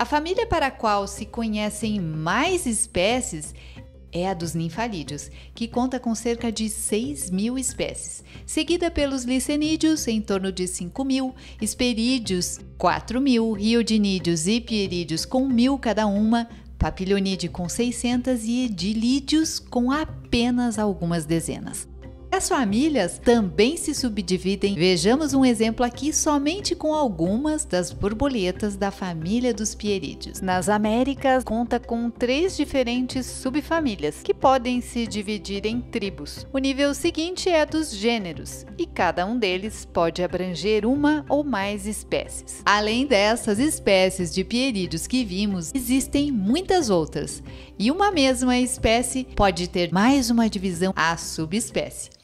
A família para a qual se conhecem mais espécies é a dos ninfalídeos, que conta com cerca de 6.000 espécies, seguida pelos licenídeos, em torno de 5.000, hesperídeos, 4.000, riodinídeos e pierídeos com 1.000 cada uma, papilionídeo com 600 e hedilídeos com apenas algumas dezenas. As famílias também se subdividem, vejamos um exemplo aqui somente com algumas das borboletas da família dos pierídeos. Nas Américas, conta com 3 diferentes subfamílias, que podem se dividir em tribos. O nível seguinte é dos gêneros, e cada um deles pode abranger uma ou mais espécies. Além dessas espécies de pierídeos que vimos, existem muitas outras, e uma mesma espécie pode ter mais uma divisão, a subespécie.